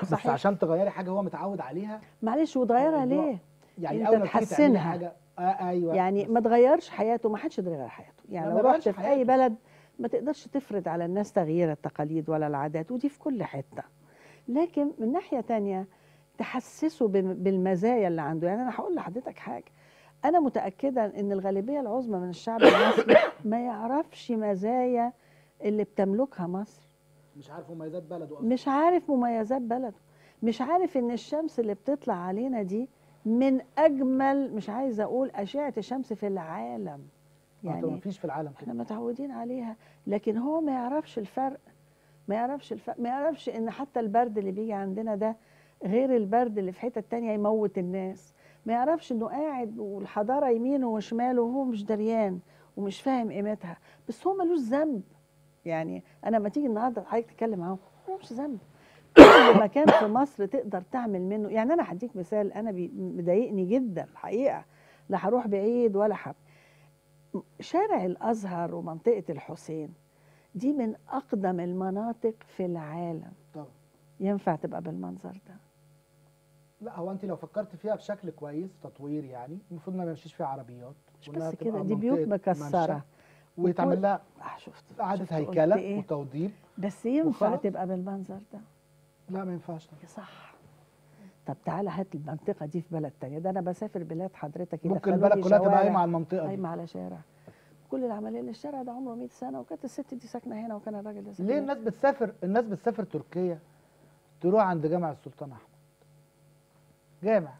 بس عشان تغيري حاجه هو متعود عليها، معلش وتغيرها ليه؟ يعني اول ما تحسنها حاجه ايوه، يعني ما تغيرش حياته، ما حدش يقدر يغير حياته. يعني لو رحت في اي بلد ما تقدرش تفرض على الناس تغيير التقاليد ولا العادات، ودي في كل حته. لكن من ناحيه ثانيه تحسسه بالمزايا اللي عنده. يعني انا هقول لحضرتك حاجه، انا متاكده ان الغالبيه العظمى من الشعب المصري ما يعرفش مزايا اللي بتملكها مصر، مش عارف مميزات بلده أصلاً. مش عارف مميزات بلده، مش عارف ان الشمس اللي بتطلع علينا دي من اجمل، مش عايزه اقول اشعه الشمس في العالم. يعني ما فيش في العالم كده، احنا متعودين عليها. لكن هو ما يعرفش الفرق، ما يعرفش ان حتى البرد اللي بيجي عندنا ده غير البرد اللي في حته تانية يموت الناس. ما يعرفش انه قاعد والحضاره يمينه وشماله وهو مش دريان ومش فاهم قيمتها. بس هو ملوش ذنب. يعني انا لما تيجي النهارده حضرتك تتكلم معاهم، ملوش ذنب. كل مكان في مصر تقدر تعمل منه. يعني انا هديك مثال، انا مضايقني جدا الحقيقه، لا هروح بعيد ولا حب. شارع الازهر ومنطقه الحسين دي من اقدم المناطق في العالم. طبعا ينفع تبقى بالمنظر ده؟ لا، هو انت لو فكرت فيها بشكل كويس تطوير، يعني المفروض ما بيمشيش فيها عربيات، مش بس كده، دي بيوت مكسره ويتعمل لها قعدة هيكله وتوضيب. بس ينفع تبقى بالمنظر ده؟ لا، ما ينفعش. صح. طب تعالى هات المنطقه دي في بلد ثانيه. ده انا بسافر بلاد حضرتك، ممكن البلد كلها تبقى قايمه على المنطقه دي، قايمه على شارع. كل العمليه اللي الشارع ده عمره 100 سنه، وكانت الست دي ساكنه هنا وكان الراجل ده ساكن. ليه الناس بتسافر؟ تركيا، تروح عند جامع السلطان احمد. جامع،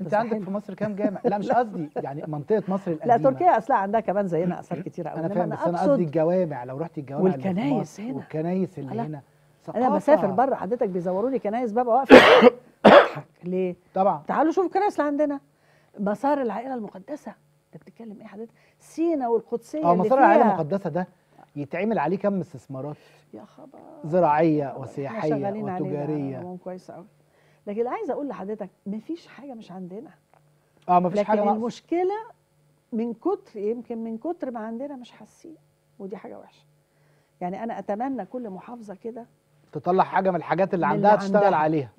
انت عندك في مصر كام جامع؟ لا مش قصدي يعني منطقه مصر القديمه. لا، تركيا اصلا عندها كمان زينا اثار كتير قوي. انا فاهم، بس انا قصدي الجوامع. لو رحت الجوامع والكنايس هنا، انا بسافر بره حضرتك، بيزوروني كنايس بابا واقفه بضحك. ليه؟ طبعا تعالوا شوفوا الكنايس اللي عندنا. مسار العائله المقدسه، انت بتتكلم ايه حضرتك؟ سينا والقدسيه. مسار العائله المقدسه ده يتعمل عليه كم استثمارات؟ يا خبر. زراعيه وسياحيه وتجاريه. تمام، كويس قوي. لكن عايزه اقول لحضرتك مفيش حاجه مش عندنا. مفيش حاجه. لكن المشكله من كتر، يمكن من كتر ما عندنا مش حاسين، ودي حاجه وحشه. يعني انا اتمنى كل محافظه كده تطلع حاجه من الحاجات اللي عندها تشتغل عليها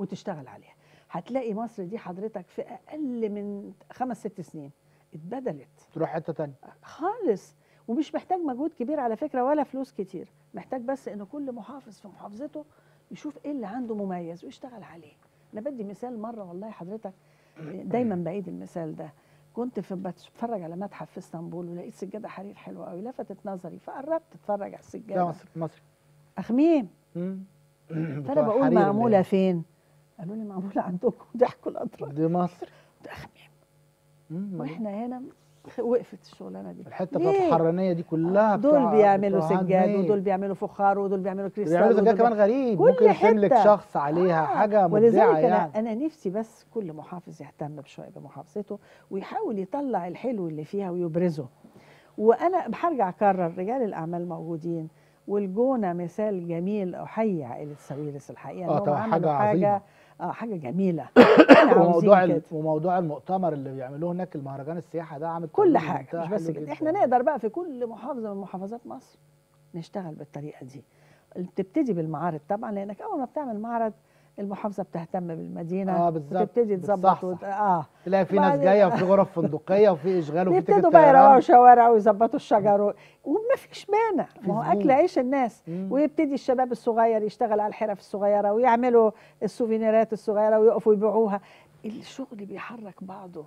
هتلاقي مصر دي حضرتك في اقل من 5 6 سنين اتبدلت، تروح حته ثانيه خالص. ومش محتاج مجهود كبير على فكره ولا فلوس كتير، محتاج بس ان كل محافظ في محافظته يشوف ايه اللي عنده مميز ويشتغل عليه. انا بدي مثال مره، والله حضرتك دايما بعيد المثال ده. كنت بتفرج على متحف في اسطنبول، ولقيت سجاده حرير حلوه قوي لفتت نظري، فقربت اتفرج على السجاده. ده مصري اخميم. فانا بقول معموله فين؟ قالوا لي معموله عندكم. ضحكوا الاتراك. دي مصر، ده اخميم. واحنا هنا وقفت الشغلانه دي. الحته بتاعت الحرانيه دي كلها دول بيعملوا سجاد، ودول بيعملوا فخار، ودول بيعملوا كريستال، بيعملوا سجاد كمان غريب ممكن يملك شخص عليها حاجه مبدعه. يعني انا نفسي بس كل محافظ يهتم بشويه بمحافظته ويحاول يطلع الحلو اللي فيها ويبرزه. وانا هرجع اكرر، رجال الاعمال موجودين، والجونه مثال جميل. احيي عائله ساويرس الحقيقه، انهم عملوا حاجه حاجه جميله. وموضوع المؤتمر اللي بيعملوه هناك، المهرجان السياحه ده، عامل كل حاجه مش بس كده. احنا نقدر بقى في كل محافظه من محافظات مصر نشتغل بالطريقه دي. بتبتدي بالمعارض طبعا، لانك اول ما بتعمل معرض المحافظه بتهتم بالمدينه وتبتدي تظبط تلاقي في ناس جايه وفي غرف فندقيه وفي اشغال وفي تكتيكات، يبتدوا بقى يروقوا شوارع ويظبطوا الشجر وما فيش مانع، ما هو اكل عيش الناس. ويبتدي الشباب الصغير يشتغل على الحرف الصغيره ويعملوا السوفينيرات الصغيره ويقفوا يبيعوها. الشغل بيحرك بعضه،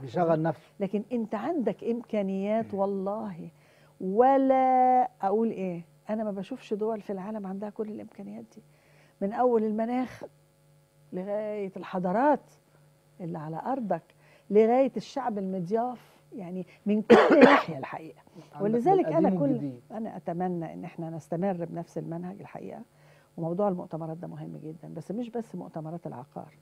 بيشغل نفسه. لكن انت عندك امكانيات والله، ولا اقول ايه، انا ما بشوفش دول في العالم عندها كل الامكانيات دي، من اول المناخ لغايه الحضارات اللي على ارضك لغايه الشعب المضياف، يعني من كل ناحيه الحقيقه. ولذلك انا اتمنى ان احنا نستمر بنفس المنهج الحقيقه. وموضوع المؤتمرات ده مهم جدا، بس مش بس مؤتمرات العقار،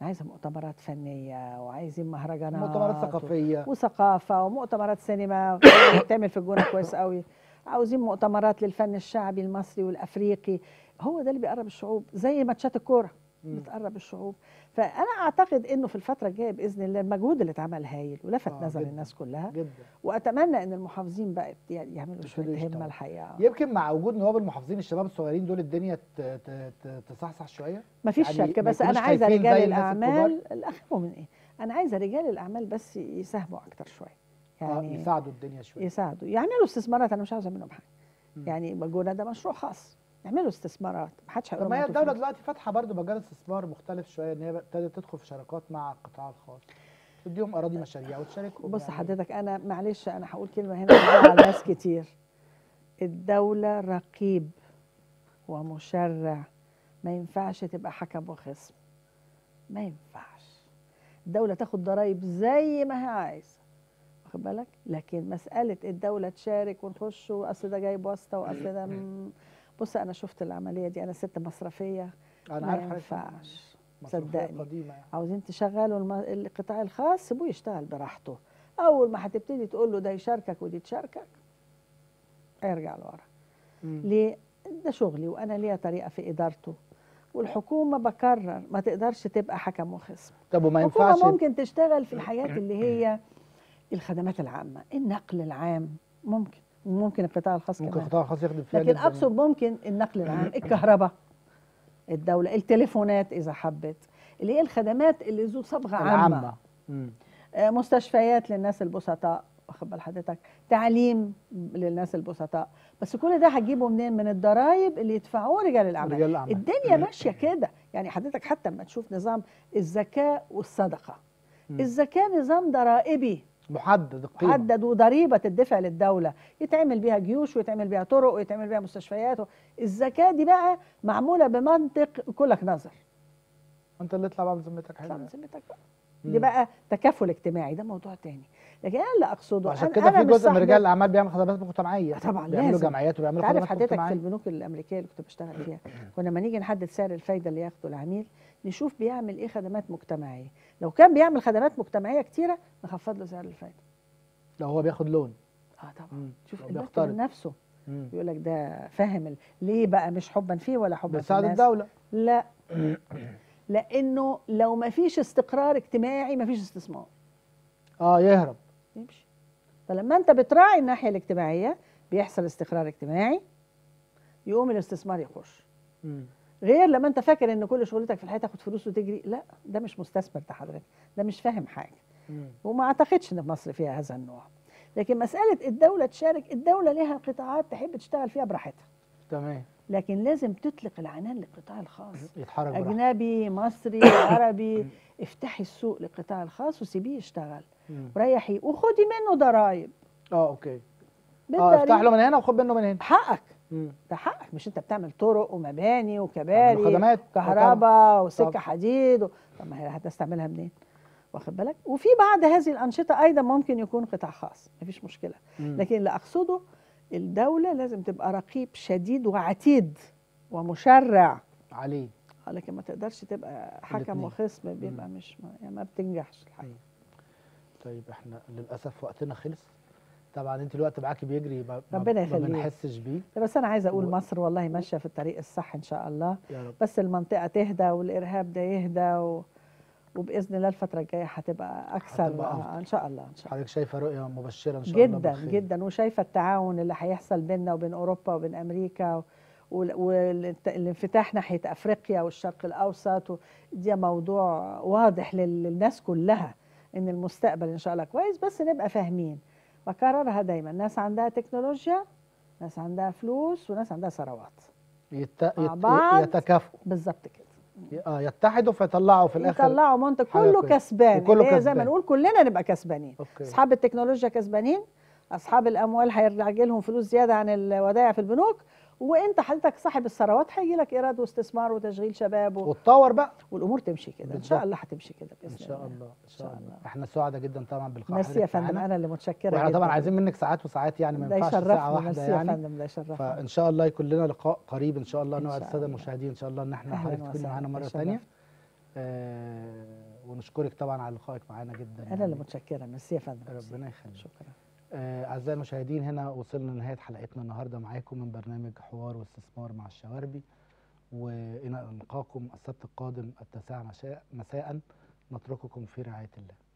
عايزه مؤتمرات فنيه، وعايزين مهرجانات، مؤتمرات ثقافيه وثقافه، ومؤتمرات سينما بتعمل في الجونه كويس قوي. عاوزين مؤتمرات للفن الشعبي المصري والافريقي، هو ده اللي بيقرب الشعوب، زي ماتشات الكوره بتقرب الشعوب. فانا اعتقد انه في الفتره الجايه باذن الله المجهود اللي اتعمل هايل ولفت نظر الناس كلها جدا. واتمنى ان المحافظين بقى يعملوا شويه همه الحقيقه. يمكن مع وجود نواب المحافظين الشباب الصغيرين دول الدنيا تصحصح شويه، مفيش شك. بس انا عايزه رجال الاعمال الاخرهم من ايه، انا عايزه رجال الاعمال بس يساهموا اكتر شويه، يعني يساعدوا الدنيا شويه، يساعدوا، يعملوا استثمارات. انا مش عاوزه منهم حاجه، يعني الجونة ده مشروع خاص، يعملوا استثمارات، محدش هيقول. طب ما هي الدوله دلوقتي فاتحه برضه مجال استثمار مختلف شويه، ان هي ابتدت تدخل في شراكات مع القطاع الخاص، تديهم اراضي مشاريع وتشاركهم. بص يعني حضرتك، انا معلش انا هقول كلمه هنا على ناس كتير، الدوله رقيب ومشرع، ما ينفعش تبقى حكم وخصم، ما ينفعش الدوله تاخد ضرايب زي ما هي عايزه، واخد بالك؟ لكن مساله الدوله تشارك ونخش واصل ده جايب واسطه واصل ده بص انا شفت العمليه دي، انا ست مصرفيه، انا عارف ما ينفعش صدقني. عاوزين تشغلوا القطاع الخاص، سيبوه يشتغل براحته. اول ما هتبتدي تقول له ده يشاركك ودي تشاركك، ارجع لورا. ليه؟ ده شغلي وانا ليا طريقه في ادارته، والحكومه بكرر ما تقدرش تبقى حكم وخصم. طب وما ينفعش الحكومه ممكن تشتغل في الحاجات اللي هي الخدمات العامه، النقل العام ممكن، ممكن القطاع الخاص كمان، ممكن القطاع الخاص يخدم فيها، لكن اقصد ممكن النقل العام، الكهرباء، الدوله، التليفونات اذا حبت، اللي هي الخدمات اللي ذو صبغه عامه، مستشفيات للناس البسطاء، واخد بال حضرتك، تعليم للناس البسطاء. بس كل ده هتجيبه منين؟ من الضرايب اللي يدفعوه رجال الاعمال. الدنيا ماشيه كده، يعني حضرتك حتى لما تشوف نظام الزكاه والصدقه، الزكاه نظام ضرائبي محدد القيمة، محدد وضريبة تدفع للدولة، يتعمل بيها جيوش ويتعمل بيها طرق ويتعمل بيها مستشفيات. الزكاة دي بقى معمولة بمنطق كلك نظر، انت اللي اطلع بقى من ذمتك حاجة، اطلع من ذمتك بقى، دي بقى تكافل اجتماعي، ده موضوع تاني. لكن انا اللي اقصده عشان كده في جزء من رجال الاعمال بيعمل خدمات مجتمعيه، طبعا بيعملوا جمعيات وبيعملوا خدمات مجتمعيه. عارف حضرتك في البنوك الامريكيه اللي كنت بشتغل فيها، كنا لما نيجي نحدد سعر الفايده اللي ياخده العميل، نشوف بيعمل ايه خدمات مجتمعيه، لو كان بيعمل خدمات مجتمعيه كتيره نخفض له سعر الفايده. لو هو بياخد لون طبعا شوف المختار نفسه يقول لك ده فاهم ليه بقى، مش حبا فيه ولا حبا في الناس، الدوله لا لانه لو ما فيش استقرار اجتماعي ما فيش استثمار، يهرب يمشي. فلما انت بتراعي الناحيه الاجتماعيه بيحصل استقرار اجتماعي، يقوم الاستثمار يخش. غير لما انت فاكر ان كل شغلتك في الحياه تاخد فلوس وتجري، لا ده مش مستثمر، ده حضرتك ده مش فاهم حاجه. وما اعتقدش ان مصر فيها هذا النوع. لكن مساله الدوله تشارك، الدوله ليها قطاعات تحب تشتغل فيها براحتها، تمام، لكن لازم تطلق العنان للقطاع الخاص، يتحرك اجنبي مصري عربي، افتحي السوق للقطاع الخاص وسيبيه يشتغل وريحيه وخدي منه ضرايب. اوكي، افتح له من هنا وخد منه من هنا، حقك ده، حقك. مش انت بتعمل طرق ومباني وكباري وخدمات كهرباء وسكه حديد طب ما هي هتستعملها منين؟ واخد بالك؟ وفي بعض هذه الانشطه ايضا ممكن يكون قطاع خاص، مفيش مشكله. لكن اللي اقصده الدولة لازم تبقى رقيب شديد وعتيد ومشرع عليه، لكن ما تقدرش تبقى حكم وخصم، بيبقى مش يعني ما بتنجحش الحقيقة. طيب احنا للأسف وقتنا خلص، طبعا انت الوقت معاكي بيجري، ربنا يخليك، ما بنحسش بيه. بس انا عايزه اقول مصر والله ماشيه في الطريق الصح ان شاء الله، بس المنطقة تهدى والإرهاب ده يهدى وباذن الله الفتره الجايه هتبقى اكثر ان شاء الله. ان شاء الله حضرتك شايفه رؤيه مبشره ان شاء الله جدا جدا، وشايفه التعاون اللي هيحصل بيننا وبين اوروبا وبين امريكا والانفتاح ناحية أفريقيا والشرق الأوسط، دي موضوع واضح للناس كلها إن المستقبل إن شاء الله كويس، بس نبقى فاهمين. بكررها دايما، ناس عندها تكنولوجيا، ناس عندها فلوس، وناس عندها ثروات، يتكافئوا بالظبط كده، يتحدوا فيطلعوا في الاخر، يطلعوا منتج كله كسبان، كله زي ما نقول كلنا نبقى كسبانين. اصحاب التكنولوجيا كسبانين، اصحاب الاموال هيرجع لهم فلوس زياده عن الودائع في البنوك، وانت حضرتك صاحب الثروات هيجي لك ايراد واستثمار وتشغيل شباب وتطور بقى، والامور تمشي كده ان شاء الله، هتمشي كده باذن الله ان شاء الله. احنا سعداء جدا طبعا بالقعده. ميرسي يا فندم، انا اللي متشكره جدا. احنا طبعا عايزين منك ساعات وساعات، يعني ما ينفعش ساعه واحده يعني. ده يشرفنا. فان شاء الله يكون لنا لقاء قريب ان شاء الله، نوعد الساده المشاهدين ان شاء الله ان احنا حضرتك تكون معانا مره ثانيه، ونشكرك طبعا على لقائك معانا جدا. انا اللي متشكره، ميرسي يا فندم. ربنا يخليك، شكرا. أعزائي المشاهدين، هنا وصلنا لنهاية حلقتنا النهاردة معاكم من برنامج حوار واستثمار مع الشواربي، وإلى أن نلقاكم السبت القادم التاسعة مساء، نترككم في رعاية الله.